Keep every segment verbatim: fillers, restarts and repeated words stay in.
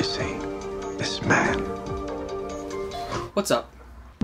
missing this man. What's up?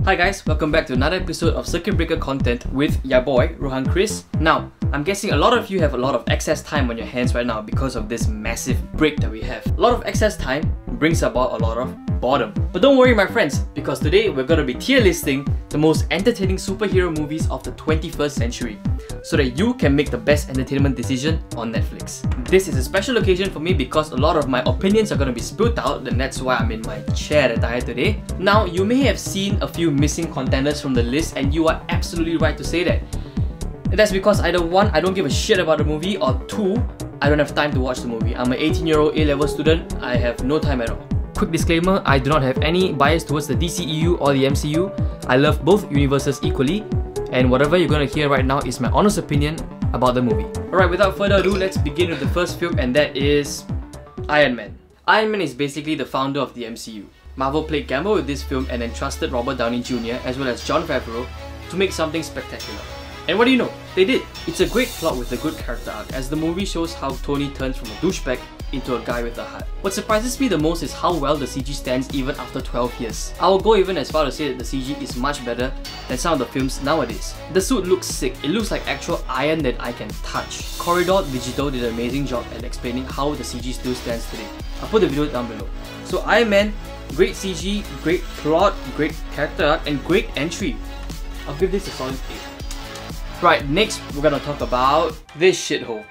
Hi guys, welcome back to another episode of Circuit Breaker content with ya boy, Rohan Chris. Now, I'm guessing a lot of you have a lot of excess time on your hands right now because of this massive break that we have. A lot of excess time brings about a lot of boredom. But don't worry my friends, because today we're gonna be tier listing the most entertaining superhero movies of the twenty-first century so that you can make the best entertainment decision on Netflix. This is a special occasion for me because a lot of my opinions are gonna be spilled out, and that's why I'm in my chair that I had today. Now, you may have seen a few missing contenders from the list, and you are absolutely right to say that. And that's because either one, I don't give a shit about the movie, or two, I don't have time to watch the movie. I'm an eighteen year old A level student, I have no time at all. Quick disclaimer, I do not have any bias towards the D C E U or the M C U. I love both universes equally, and whatever you're gonna hear right now is my honest opinion about the movie. Alright, without further ado, let's begin with the first film, and that is Iron Man. Iron Man is basically the founder of the M C U. Marvel played gamble with this film and entrusted Robert Downey Junior as well as Jon Favreau to make something spectacular. And what do you know? They did! It's a great plot with a good character arc, as the movie shows how Tony turns from a douchebag into a guy with a heart. What surprises me the most is how well the C G stands even after twelve years. I will go even as far to say that the C G is much better than some of the films nowadays. The suit looks sick, it looks like actual iron that I can touch. Corridor Digital did an amazing job at explaining how the C G still stands today. I'll put the video down below. So Iron Man, great C G, great plot, great character arc, and great entry. I'll give this a solid eight. Right, next we're gonna talk about this shithole.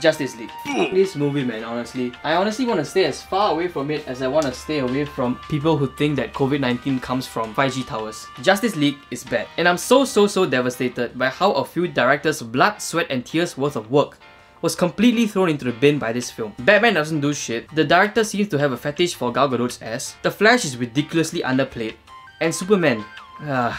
Justice League. This movie, man, honestly. I honestly want to stay as far away from it as I want to stay away from people who think that COVID nineteen comes from five G towers. Justice League is bad. And I'm so, so, so devastated by how a few directors' blood, sweat and tears worth of work was completely thrown into the bin by this film. Batman doesn't do shit. The director seems to have a fetish for Gal Gadot's ass. The Flash is ridiculously underplayed. And Superman... Uh,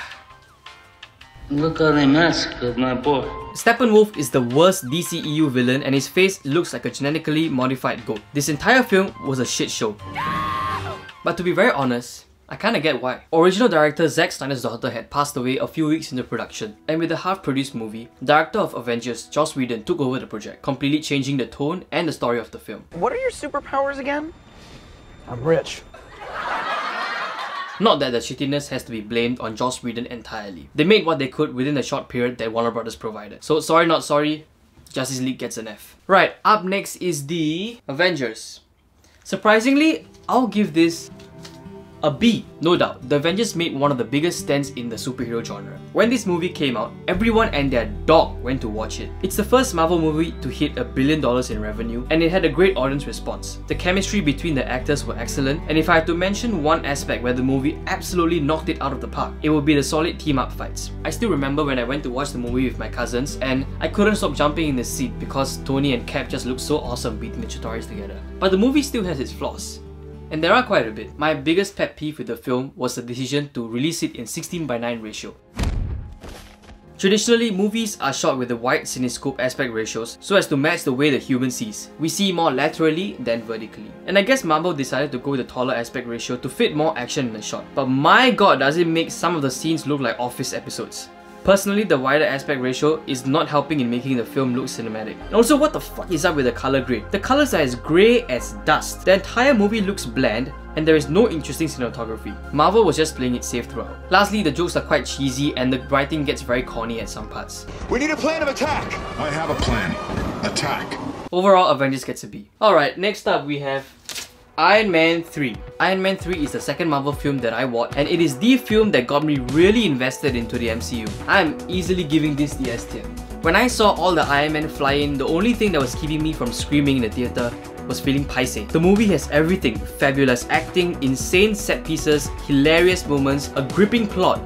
look at the mask of my boy. Steppenwolf is the worst D C E U villain, and his face looks like a genetically modified goat. This entire film was a shit show. No! But to be very honest, I kinda get why. Original director Zack Snyder's daughter had passed away a few weeks into production, and with the half-produced movie, director of Avengers Joss Whedon took over the project, completely changing the tone and the story of the film. What are your superpowers again? I'm rich. Not that the shittiness has to be blamed on Joss Whedon entirely. They made what they could within the short period that Warner Brothers provided. So sorry not sorry, Justice League gets an F. Right, up next is the Avengers. Surprisingly, I'll give this a B. No doubt, the Avengers made one of the biggest stands in the superhero genre. When this movie came out, everyone and their dog went to watch it. It's the first Marvel movie to hit a billion dollars in revenue, and it had a great audience response. The chemistry between the actors were excellent, and if I had to mention one aspect where the movie absolutely knocked it out of the park, it would be the solid team-up fights. I still remember when I went to watch the movie with my cousins, and I couldn't stop jumping in the seat because Tony and Cap just looked so awesome beating the Chitauris together. But the movie still has its flaws. And there are quite a bit. My biggest pet peeve with the film was the decision to release it in sixteen by nine ratio. Traditionally, movies are shot with the wide cinescope aspect ratios so as to match the way the human sees. We see more laterally than vertically. And I guess Marvel decided to go with the taller aspect ratio to fit more action in the shot. But my god, does it make some of the scenes look like office episodes. Personally, the wider aspect ratio is not helping in making the film look cinematic. And also, what the fuck is up with the color grade? The colors are as grey as dust. The entire movie looks bland, and there is no interesting cinematography. Marvel was just playing it safe throughout. Lastly, the jokes are quite cheesy, and the writing gets very corny at some parts. We need a plan of attack! I have a plan. Attack. Overall, Avengers gets a B. Alright, next up we have Iron Man three. Iron Man three is the second Marvel film that I watched, and it is the film that got me really invested into the M C U. I am easily giving this the S tier. When I saw all the Iron Man fly in, the only thing that was keeping me from screaming in the theatre was feeling paiseh. The movie has everything. Fabulous acting, insane set pieces, hilarious moments, a gripping plot,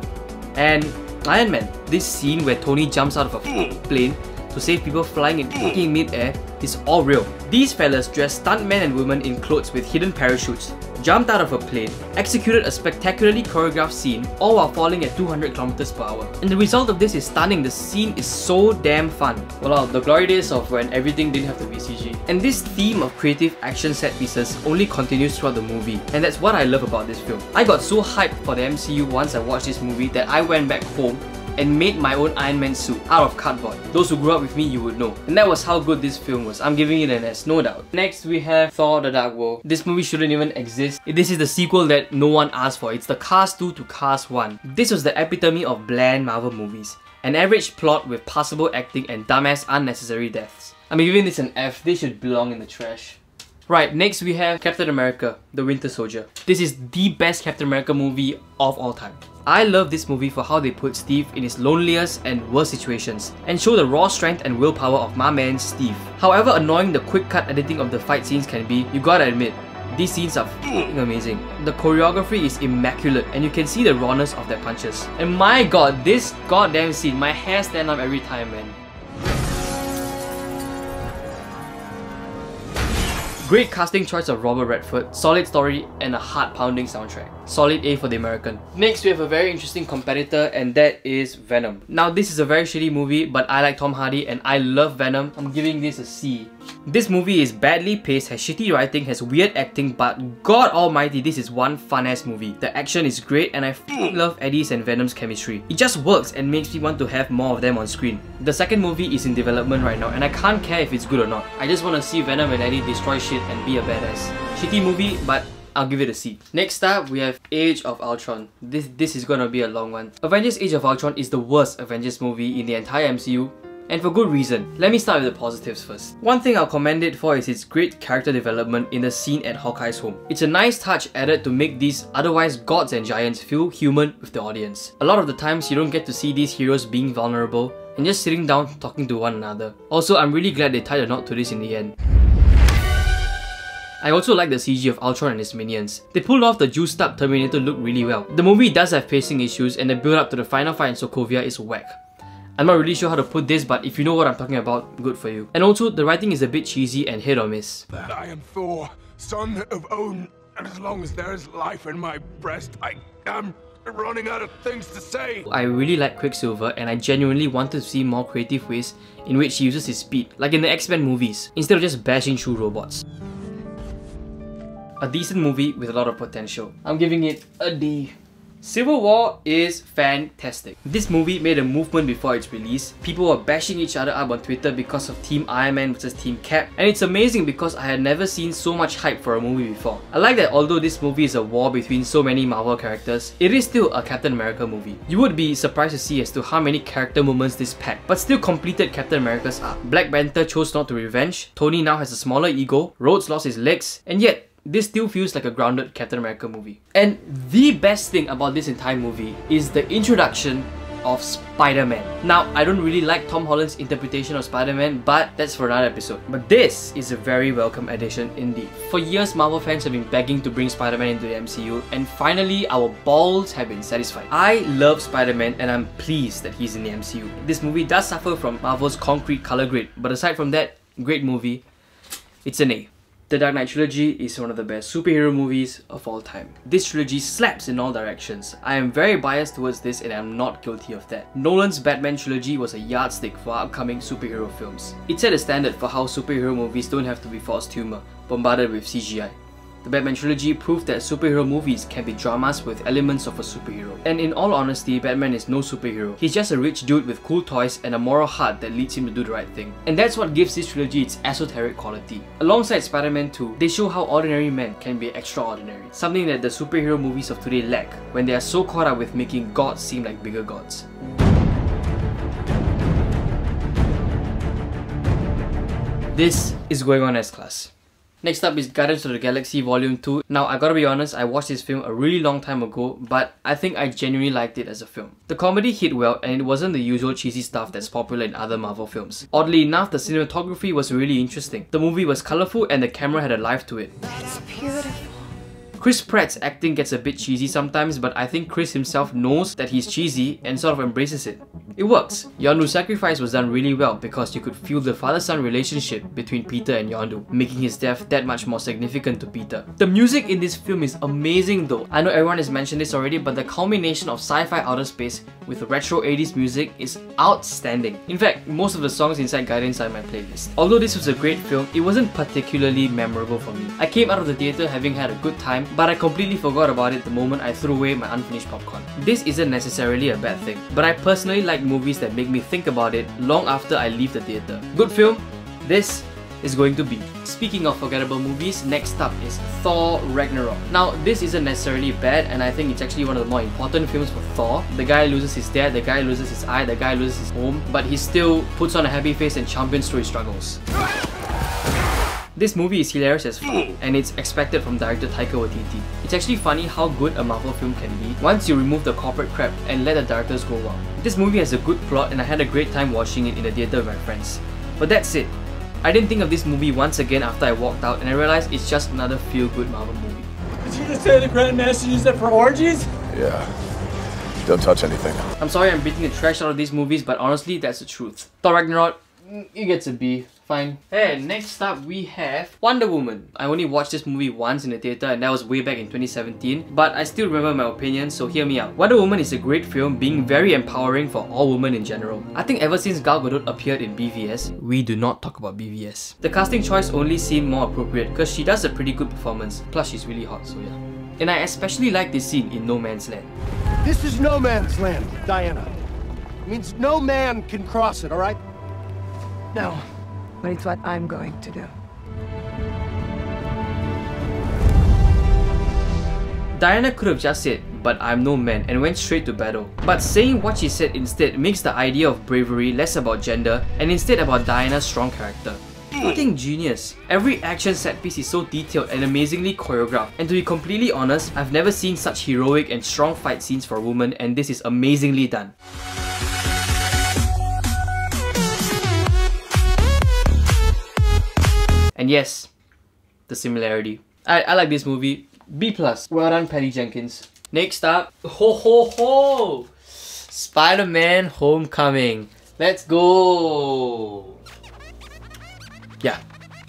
and Iron Man. This scene where Tony jumps out of a fucking plane to save people flying in fucking mid-air is all real. These fellas dressed stuntmen and women in clothes with hidden parachutes, jumped out of a plane, executed a spectacularly choreographed scene, all while falling at two hundred kilometers per hour. And the result of this is stunning. The scene is so damn fun. Well, the glory days of when everything didn't have to be C G. And this theme of creative action set pieces only continues throughout the movie, and that's what I love about this film. I got so hyped for the M C U once I watched this movie that I went back home and made my own Iron Man suit out of cardboard. Those who grew up with me, you would know. And that was how good this film was. I'm giving it an S, no doubt. Next we have Thor The Dark World. This movie shouldn't even exist. This is the sequel that no one asked for. It's the Cars two to Cars one. This was the epitome of bland Marvel movies. An average plot with passable acting and dumbass unnecessary deaths. I'm giving this an F. This should belong in the trash. Right, next we have Captain America, The Winter Soldier. This is the best Captain America movie of all time. I love this movie for how they put Steve in his loneliest and worst situations and show the raw strength and willpower of my man Steve. However annoying the quick cut editing of the fight scenes can be, you gotta admit, these scenes are f***ing amazing. The choreography is immaculate and you can see the rawness of their punches. And my god, this goddamn scene, my hair stand up every time, man. Great casting choice of Robert Redford, solid story and a heart-pounding soundtrack. Solid A for The American. Next, we have a very interesting competitor and that is Venom. Now, this is a very shitty movie, but I like Tom Hardy and I love Venom. I'm giving this a C. This movie is badly paced, has shitty writing, has weird acting, but god almighty, this is one fun-ass movie. The action is great and I f***ing love Eddie's and Venom's chemistry. It just works and makes me want to have more of them on screen. The second movie is in development right now and I can't care if it's good or not. I just want to see Venom and Eddie destroy shit and be a badass. Shitty movie, but I'll give it a C. Next up, we have Age of Ultron. This, this is gonna be a long one. Avengers Age of Ultron is the worst Avengers movie in the entire M C U, and for good reason. Let me start with the positives first. One thing I'll commend it for is its great character development in the scene at Hawkeye's home. It's a nice touch added to make these otherwise gods and giants feel human with the audience. A lot of the times, you don't get to see these heroes being vulnerable and just sitting down talking to one another. Also, I'm really glad they tied a knot to this in the end. I also like the C G of Ultron and his minions. They pulled off the juiced up Terminator look really well. The movie does have pacing issues and the build up to the final fight in Sokovia is whack. I'm not really sure how to put this, but if you know what I'm talking about, good for you. And also, the writing is a bit cheesy and hit or miss. I am Thor, son of Odin, and as long as there is life in my breast, I am running out of things to say. I really like Quicksilver and I genuinely want to see more creative ways in which he uses his speed, like in the X-Men movies, instead of just bashing through robots. A decent movie with a lot of potential. I'm giving it a D. Civil War is fantastic. This movie made a movement before its release. People were bashing each other up on Twitter because of Team Iron Man versus Team Cap, and it's amazing because I had never seen so much hype for a movie before. I like that although this movie is a war between so many Marvel characters, it is still a Captain America movie. You would be surprised to see as to how many character moments this packed, but still completed Captain America's arc. Black Panther chose not to revenge, Tony now has a smaller ego, Rhodes lost his legs, and yet this still feels like a grounded Captain America movie. And the best thing about this entire movie is the introduction of Spider-Man. Now, I don't really like Tom Holland's interpretation of Spider-Man, but that's for another episode. But this is a very welcome addition indeed. For years, Marvel fans have been begging to bring Spider-Man into the M C U, and finally, our balls have been satisfied. I love Spider-Man, and I'm pleased that he's in the M C U. This movie does suffer from Marvel's concrete color grade, but aside from that, great movie. It's an A. The Dark Knight trilogy is one of the best superhero movies of all time. This trilogy slaps in all directions. I am very biased towards this and I am not guilty of that. Nolan's Batman trilogy was a yardstick for upcoming superhero films. It set a standard for how superhero movies don't have to be forced humor, bombarded with C G I. The Batman trilogy proved that superhero movies can be dramas with elements of a superhero. And in all honesty, Batman is no superhero. He's just a rich dude with cool toys and a moral heart that leads him to do the right thing. And that's what gives this trilogy its esoteric quality. Alongside Spider-Man two, they show how ordinary men can be extraordinary. Something that the superhero movies of today lack when they are so caught up with making gods seem like bigger gods. This is going on S-Class. Next up is Guardians of the Galaxy Volume two. Now, I gotta be honest, I watched this film a really long time ago, but I think I genuinely liked it as a film. The comedy hit well and it wasn't the usual cheesy stuff that's popular in other Marvel films. Oddly enough, the cinematography was really interesting. The movie was colourful and the camera had a life to it. That's beautiful. Chris Pratt's acting gets a bit cheesy sometimes, but I think Chris himself knows that he's cheesy and sort of embraces it. It works. Yondu's sacrifice was done really well because you could feel the father-son relationship between Peter and Yondu, making his death that much more significant to Peter. The music in this film is amazing though. I know everyone has mentioned this already, but the culmination of sci-fi outer space with retro eighties music is outstanding. In fact, most of the songs inside Guardians are in my playlist. Although this was a great film, it wasn't particularly memorable for me. I came out of the theatre having had a good time, but I completely forgot about it the moment I threw away my unfinished popcorn. This isn't necessarily a bad thing, but I personally like movies that make me think about it long after I leave the theatre. Good film, this is going to be. Speaking of forgettable movies, next up is Thor Ragnarok. Now, this isn't necessarily bad, and I think it's actually one of the more important films for Thor. The guy loses his dad, the guy loses his eye, the guy loses his home, but he still puts on a happy face and champions through his struggles. This movie is hilarious as fuck, and it's expected from director Taika Waititi. It's actually funny how good a Marvel film can be once you remove the corporate crap and let the directors go wild. This movie has a good plot, and I had a great time watching it in the theatre with my friends. But that's it. I didn't think of this movie once again after I walked out, and I realized it's just another feel-good Marvel movie. Did you just say the Grandmaster used that for orgies? Yeah. Don't touch anything. I'm sorry I'm beating the trash out of these movies, but honestly, that's the truth. Thor Ragnarok, it gets a B. Fine. And next up we have Wonder Woman. I only watched this movie once in the theatre, and that was way back in twenty seventeen, but I still remember my opinion, so hear me out. Wonder Woman is a great film, being very empowering for all women in general. I think ever since Gal Gadot appeared in B V S, we do not talk about B V S. The casting choice only seemed more appropriate because she does a pretty good performance, plus she's really hot, so yeah. And I especially like this scene in No Man's Land. This is No Man's Land, Diana. It means no man can cross it, alright? Now, but it's what I'm going to do. Diana could have just said, "But I'm no man," and went straight to battle. But saying what she said instead makes the idea of bravery less about gender and instead about Diana's strong character. Fucking genius. Every action set piece is so detailed and amazingly choreographed, and to be completely honest, I've never seen such heroic and strong fight scenes for a woman, and this is amazingly done. And yes, the similarity. I, I like this movie. B plus. Well done, Patty Jenkins. Next up, ho ho ho! Spider-Man Homecoming. Let's go! Yeah.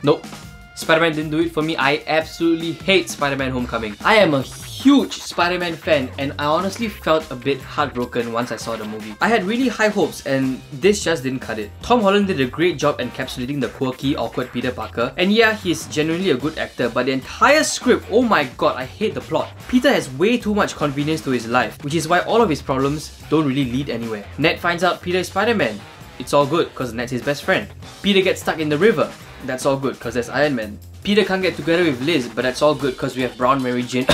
Nope. Spider-Man didn't do it for me. I absolutely hate Spider-Man Homecoming. I am a huge Spider-Man fan, and I honestly felt a bit heartbroken once I saw the movie. I had really high hopes, and this just didn't cut it. Tom Holland did a great job encapsulating the quirky, awkward Peter Parker, and yeah, he's genuinely a good actor, but the entire script, oh my god, I hate the plot. Peter has way too much convenience to his life, which is why all of his problems don't really lead anywhere. Ned finds out Peter is Spider-Man. It's all good, because Ned's his best friend. Peter gets stuck in the river. That's all good, because there's Iron Man. Peter can't get together with Liz, but that's all good, because we have Brown Mary Jane.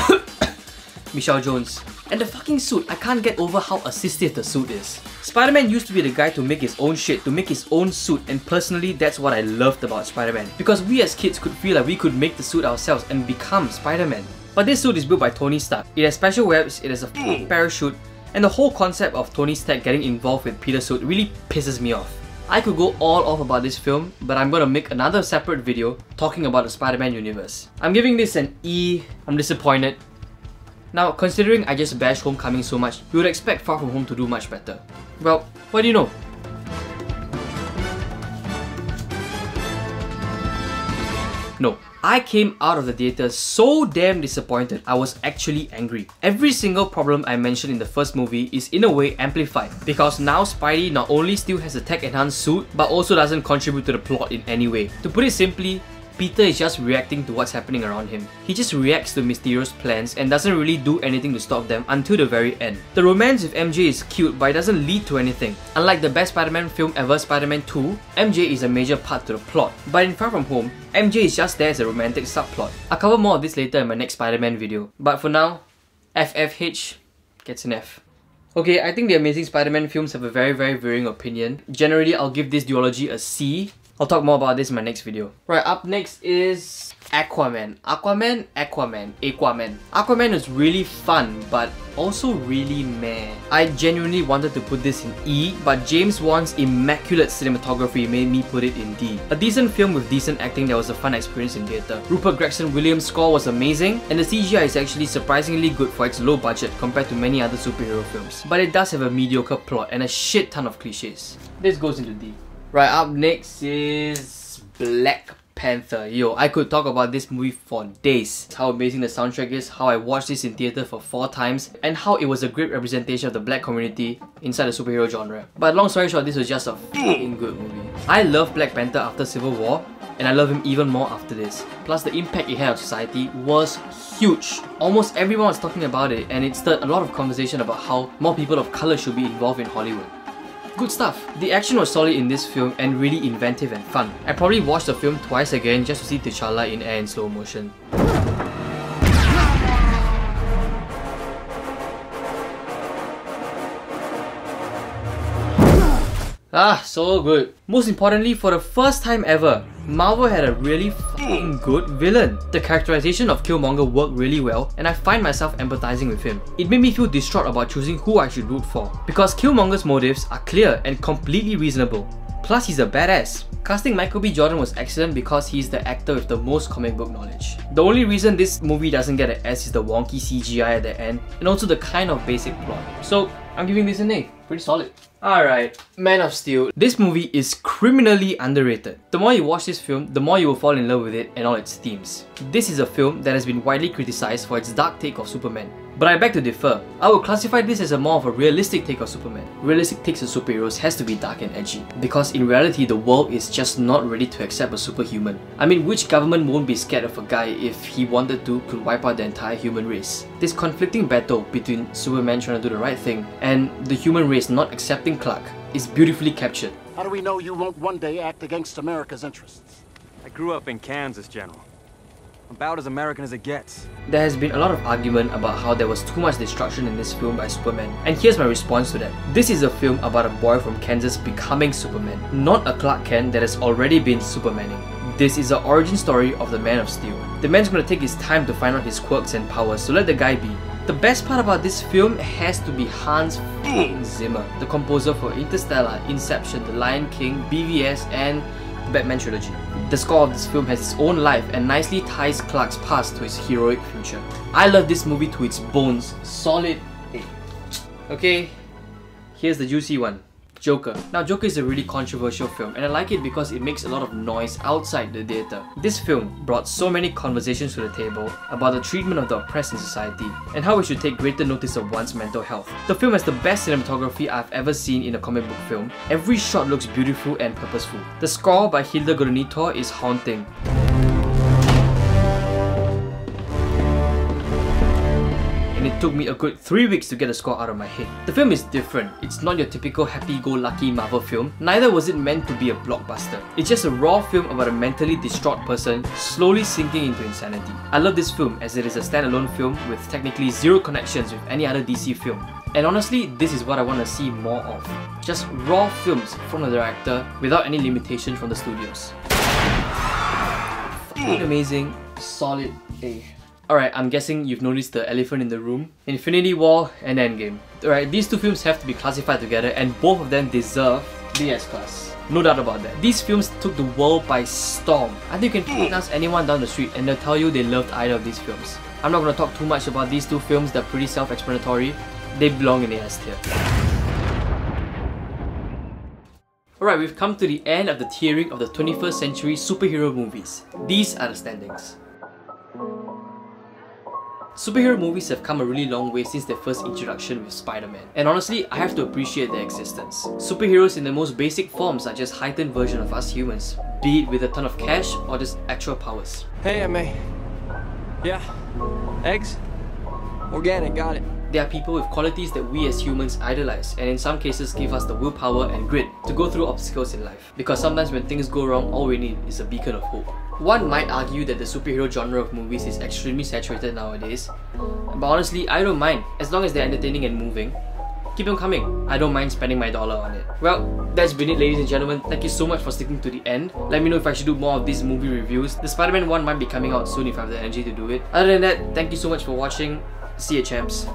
Michelle Jones. And the fucking suit, I can't get over how assistive the suit is. Spider-Man used to be the guy to make his own shit, to make his own suit, and personally that's what I loved about Spider-Man. Because we as kids could feel like we could make the suit ourselves and become Spider-Man. But this suit is built by Tony Stark. It has special webs, it has a fucking parachute, and the whole concept of Tony Stark getting involved with Peter's suit really pisses me off. I could go all off about this film, but I'm gonna make another separate video talking about the Spider-Man universe. I'm giving this an E. I'm disappointed. Now, considering I just bashed Homecoming so much, you would expect Far From Home to do much better. Well, what do you know? No. I came out of the theatre so damn disappointed, I was actually angry. Every single problem I mentioned in the first movie is in a way amplified, because now Spidey not only still has a tech-enhanced suit, but also doesn't contribute to the plot in any way. To put it simply, Peter is just reacting to what's happening around him. He just reacts to Mysterio's plans and doesn't really do anything to stop them until the very end. The romance with M J is cute, but it doesn't lead to anything. Unlike the best Spider-Man film ever, Spider-Man two, M J is a major part to the plot. But in Far From Home, M J is just there as a romantic subplot. I'll cover more of this later in my next Spider-Man video. But for now, F F H gets an F. Okay, I think the Amazing Spider-Man films have a very very varying opinion. Generally, I'll give this duology a C. I'll talk more about this in my next video. Right, up next is Aquaman. Aquaman, Aquaman, Aquaman. Aquaman is really fun, but also really meh. I genuinely wanted to put this in E, but James Wan's immaculate cinematography made me put it in D. A decent film with decent acting that was a fun experience in theatre. Rupert Gregson Williams' score was amazing, and the C G I is actually surprisingly good for its low budget compared to many other superhero films. But it does have a mediocre plot and a shit ton of cliches. This goes into D. Right, up next is Black Panther. Yo, I could talk about this movie for days. How amazing the soundtrack is, how I watched this in theatre for four times, and how it was a great representation of the black community inside the superhero genre. But long story short, this was just a fucking good movie. I loved Black Panther after Civil War, and I love him even more after this. Plus, the impact it had on society was huge. Almost everyone was talking about it, and it stirred a lot of conversation about how more people of colour should be involved in Hollywood. Good stuff. The action was solid in this film and really inventive and fun. I probably watched the film twice again just to see T'Challa in air in slow motion. Ah, so good. Most importantly, for the first time ever, Marvel had a really fucking good villain. The characterization of Killmonger worked really well, and I find myself empathizing with him. It made me feel distraught about choosing who I should root for, because Killmonger's motives are clear and completely reasonable. Plus, he's a badass. Casting Michael B. Jordan was excellent because he's the actor with the most comic book knowledge. The only reason this movie doesn't get an S is the wonky C G I at the end, and also the kind of basic plot. So, I'm giving this an A. Pretty solid. Alright, Man of Steel. This movie is criminally underrated. The more you watch this film, the more you will fall in love with it and all its themes. This is a film that has been widely criticized for its dark take of Superman. But I beg to differ. I would classify this as a more of a realistic take of Superman. Realistic takes of superheroes has to be dark and edgy, because in reality, the world is just not ready to accept a superhuman. I mean, which government won't be scared of a guy if he wanted to could wipe out the entire human race? This conflicting battle between Superman trying to do the right thing and the human race not accepting Clark is beautifully captured. How do we know you won't one day act against America's interests? I grew up in Kansas, General. About as American as it gets. There has been a lot of argument about how there was too much destruction in this film by Superman, and here's my response to that. This is a film about a boy from Kansas becoming Superman, not a Clark Kent that has already been Supermaning. This is the origin story of the Man of Steel. The man's gonna take his time to find out his quirks and powers, so let the guy be. The best part about this film has to be Hans Zimmer, the composer for Interstellar, Inception, The Lion King, B V S, and the Batman trilogy. The score of this film has its own life and nicely ties Clark's past to his heroic future. I love this movie to its bones. Solid A. Okay, here's the juicy one. Joker. Now, Joker is a really controversial film, and I like it because it makes a lot of noise outside the theatre. This film brought so many conversations to the table about the treatment of the oppressed in society and how we should take greater notice of one's mental health. The film has the best cinematography I've ever seen in a comic book film. Every shot looks beautiful and purposeful. The score by Hildur Guðnadóttir is haunting. It took me a good three weeks to get the score out of my head. The film is different. It's not your typical happy-go-lucky Marvel film. Neither was it meant to be a blockbuster. It's just a raw film about a mentally distraught person slowly sinking into insanity. I love this film as it is a standalone film with technically zero connections with any other D C film. And honestly, this is what I want to see more of. Just raw films from the director without any limitation from the studios. Fucking amazing. Solid A. Alright, I'm guessing you've noticed the elephant in the room. Infinity War and Endgame. Alright, these two films have to be classified together, and both of them deserve the S-class. No doubt about that. These films took the world by storm. I think you can ask anyone down the street and they'll tell you they loved either of these films. I'm not gonna talk too much about these two films, they're pretty self-explanatory. They belong in the S tier. Alright, we've come to the end of the tiering of the twenty-first century superhero movies. These are the standings. Superhero movies have come a really long way since their first introduction with Spider-Man, and honestly, I have to appreciate their existence. Superheroes in their most basic forms are just heightened version of us humans, be it with a ton of cash or just actual powers. Hey, M A. Yeah. Eggs? Organic, got it. They are people with qualities that we as humans idolize, and in some cases give us the willpower and grit to go through obstacles in life. Because sometimes when things go wrong, all we need is a beacon of hope. One might argue that the superhero genre of movies is extremely saturated nowadays, but honestly, I don't mind, as long as they're entertaining and moving. Keep them coming, I don't mind spending my dollar on it. Well, that's been it, ladies and gentlemen. Thank you so much for sticking to the end. Let me know if I should do more of these movie reviews. The Spider-Man one might be coming out soon if I have the energy to do it. Other than that, thank you so much for watching. See ya, champs.